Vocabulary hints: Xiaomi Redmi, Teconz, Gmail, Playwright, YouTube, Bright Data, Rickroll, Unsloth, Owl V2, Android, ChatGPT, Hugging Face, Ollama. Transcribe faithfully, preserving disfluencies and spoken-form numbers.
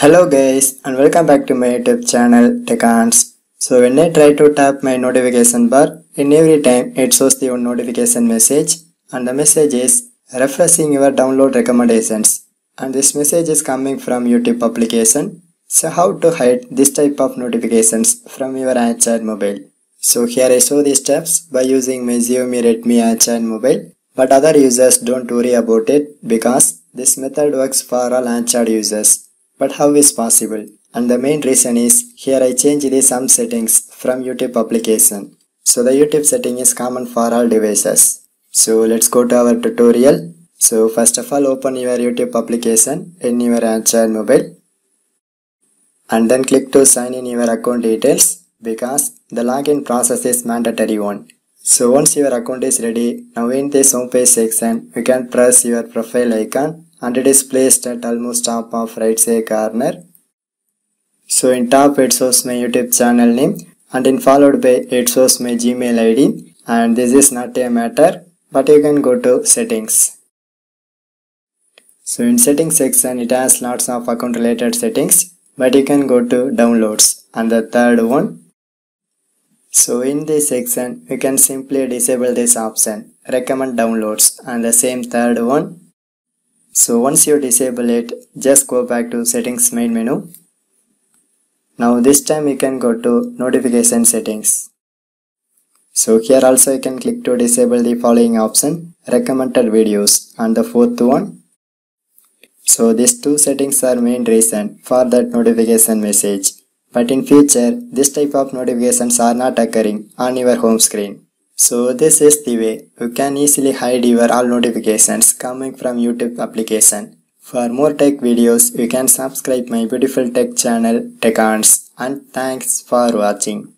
Hello guys and welcome back to my YouTube channel Teconz. So when I try to tap my notification bar, in every time it shows the one notification message, and the message is refreshing your download recommendations, and this message is coming from YouTube application. So how to hide this type of notifications from your Android mobile? So here I show the steps by using my Xiaomi Redmi Android mobile, but other users don't worry about it because this method works for all Android users. But how is possible? And the main reason is, here I changed some settings from YouTube application. So the YouTube setting is common for all devices. So let's go to our tutorial. So first of all, open your YouTube application in your Android mobile. And then click to sign in your account details, because the login process is mandatory one. So once your account is ready, now in this home page section, you can press your profile icon, and it is placed at almost top of right side corner. So in top it shows my YouTube channel name, and in followed by it shows my Gmail I D, and this is not a matter, but you can go to settings. So in settings section it has lots of account related settings, but you can go to downloads and the third one. So in this section you can simply disable this option, recommend downloads, and the same third one. So once you disable it, just go back to settings main menu. Now this time you can go to notification settings. So here also you can click to disable the following option, recommended videos, and the fourth one. So these two settings are main reason for that notification message. But in future, this type of notifications are not occurring on your home screen. So this is the way you can easily hide your all notifications coming from YouTube application. For more tech videos, you can subscribe my beautiful tech channel Teconz, and thanks for watching.